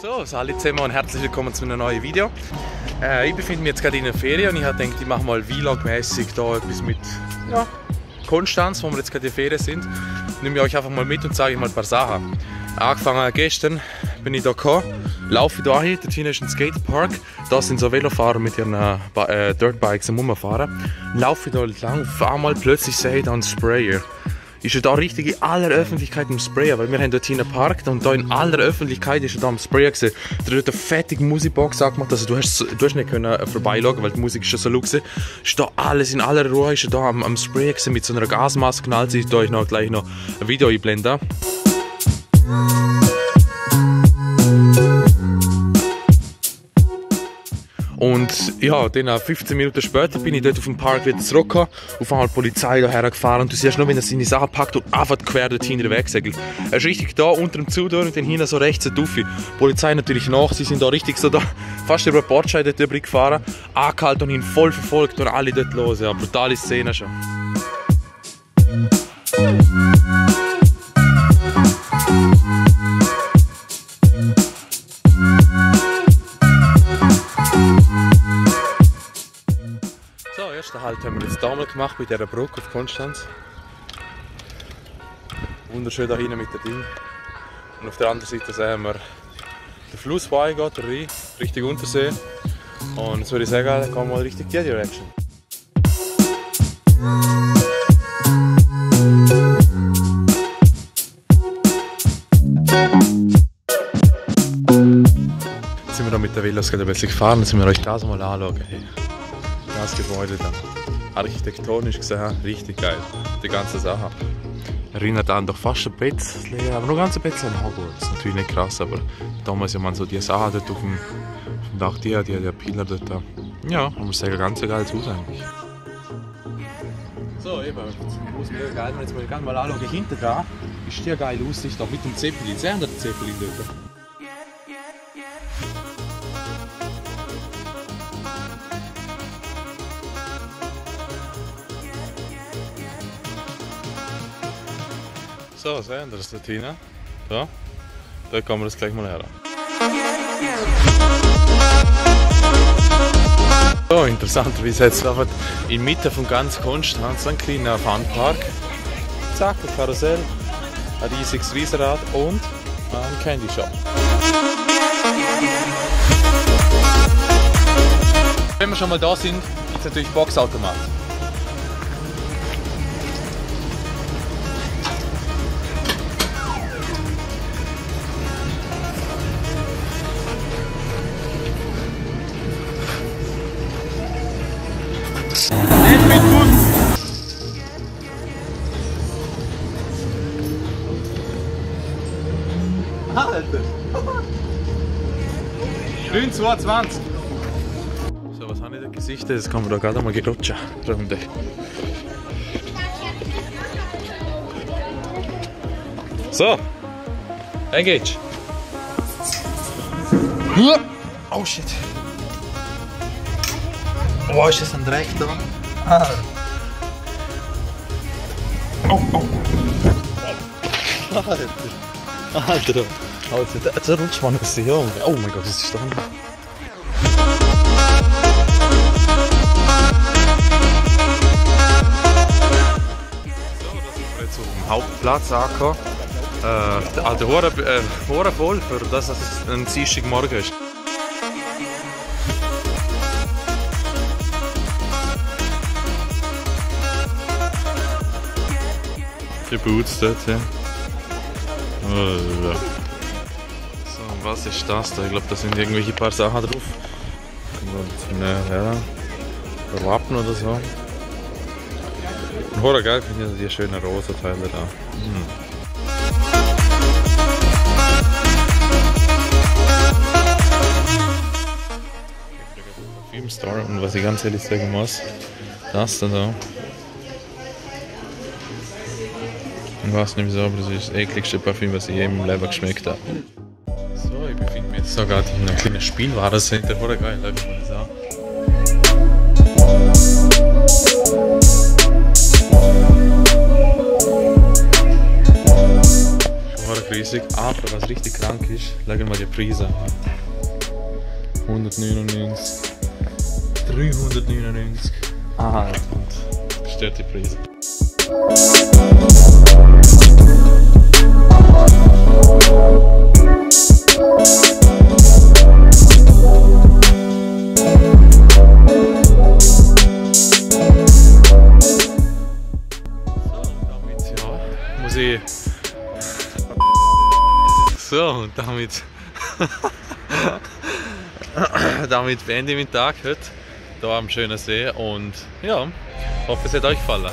So, hallo zusammen und herzlich willkommen zu einem neuen Video. Ich befinde mich jetzt gerade in der Ferien und ich habe gedacht, ich mache mal vlogmäßig da etwas mit Konstanz, wo wir jetzt gerade in der Ferien sind. Nehme ich euch einfach mal mit und zeige euch mal ein paar Sachen. Angefangen gestern bin ich da gekommen, laufe da hin, dort hinten ist ein Skatepark, da sind so Velofahrer mit ihren Dirtbikes am Rumfahren. Laufe da lang, fahre mal, plötzlich sehe ich da einen Sprayer. Ist er da richtig in aller Öffentlichkeit im Sprayer, weil wir haben dort hinten geparkt und da in aller Öffentlichkeit ist er da am Sprayer gewesen. Da hat eine fettige Musikbox angemacht, also du hast nicht können vorbeischauen, weil die Musik ist schon so luxe. Ist da alles in aller Ruhe, ist er da am Sprayer gewesen mit so einer Gasmaske knallt, ich da noch gleich noch ein Video einblenden. Und ja, dann 15 Minuten später bin ich dort auf dem Park wieder zurückgekommen, auf einmal die Polizei hierher gefahren und du siehst nur, wenn er seine Sachen packt und einfach quer dort hinten wegsegelt. Er ist richtig da unter dem Zudor und dann hinten so rechts ein Duffi. Die Polizei natürlich nach, sie sind da richtig so da, fast über den Bordschein dort drüber gefahren, angehalten und ihn voll verfolgt und alle dort los. Ja, brutale Szene schon. Den Halt haben wir jetzt da mal gemacht bei dieser Brücke auf Konstanz. Wunderschön da hinten mit der Ding. Und auf der anderen Seite sehen wir den Fluss, der reingeht, der Rhein, Richtung Untersee. Und jetzt würde ich sagen, da kommen wir mal richtig die Direction. Jetzt sind wir da mit der Velos gerade ein bisschen gefahren, jetzt müssen wir euch das mal anschauen. Hey. Das Gebäude dann. Architektonisch gesehen, richtig geil. Die ganze Sache. Erinnert an doch fast ein bisschen, aber nur ganz ein bisschen an Hogwarts. Natürlich nicht krass, aber damals, ja man so die Sachen dort auf dem Dach, die Pillar dort. Ja, man muss sagen, ganz geil zu eigentlich. So, eben, muss mega geil. Jetzt mal gerne mal anschauen, hinter da ist die geile Aussicht auch mit dem Zeppelin. Sehr der Zeppelin dort. So, sehen wir das dort hin. Da. Da kommen wir das gleich mal her. So, interessanterweise jetzt einfach in der Mitte von ganz Konstanz ein kleiner Funpark. Zack, ein Karussell, ein riesiges Riesenrad und ein Candy Shop. Wenn wir schon mal da sind, gibt es natürlich Boxautomat. Alter! 9,22! So, was haben die da Gesichter? Jetzt kann man da gerade mal gerutschen. Runde. So! Engage! Oh shit! Oh, ist das ein Dreck da? Ah. Oh, oh! Alter! Alter, jetzt rutscht man aus der Junge. Oh mein Gott, was ist da? So, da sind wir jetzt auf dem Hauptplatz angekommen. Der alte Horen voll, für das es ein Dienstagmorgen ist. Die Boots dort, ja. So, was ist das da? Ich glaube, da sind irgendwelche paar Sachen drauf. Und, ja, Wappen oder so. Und horror geil finde ich die schönen rosa Teile da. Filmstar und was ich ganz ehrlich sagen muss, das da so. Ich weiß nicht wieso, aber das ist das ekligste Parfüm, was ich je in meinem Leben geschmeckt habe. So, ich befinde mich jetzt sogar in einem kleinen Spielwarencenter. Oder geil, schau mal das an. Schon riesig, aber was richtig krank ist, legen wir die Preise. 199, 399, aha, und stört die Preise. So, und damit beende ich meinen Tag heute hier am schönen See und ja, hoffe es hat euch gefallen.